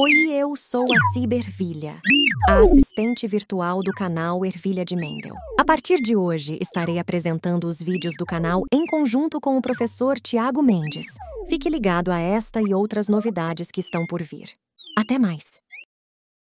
Oi, eu sou a Cybervilha, a assistente virtual do canal Ervilha de Mendel. A partir de hoje, estarei apresentando os vídeos do canal em conjunto com o professor Thiago Mendes. Fique ligado a esta e outras novidades que estão por vir. Até mais!